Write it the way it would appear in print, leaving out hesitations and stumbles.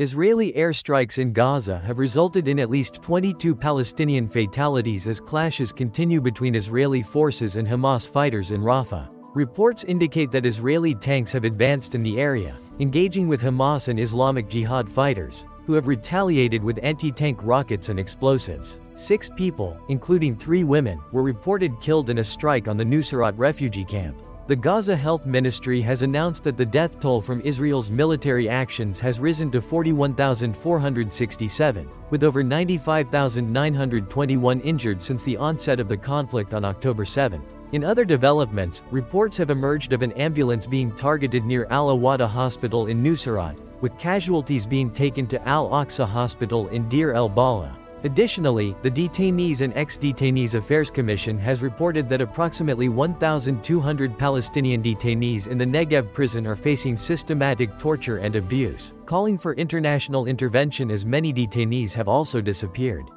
Israeli airstrikes in Gaza have resulted in at least 22 Palestinian fatalities as clashes continue between Israeli forces and Hamas fighters in Rafah. Reports indicate that Israeli tanks have advanced in the area, engaging with Hamas and Islamic Jihad fighters, who have retaliated with anti-tank rockets and explosives. 6 people, including 3 women, were reported killed in a strike on the Nuseirat refugee camp. The Gaza Health Ministry has announced that the death toll from Israel's military actions has risen to 41,467, with over 95,921 injured since the onset of the conflict on October 7. In other developments, reports have emerged of an ambulance being targeted near Al-Awada hospital in Nuseirat, with casualties being taken to Al-Aqsa hospital in Deir El-Balah. Additionally, the Detainees and Ex-Detainees Affairs Commission has reported that approximately 1,200 Palestinian detainees in the Negev prison are facing systematic torture and abuse, calling for international intervention as many detainees have also disappeared.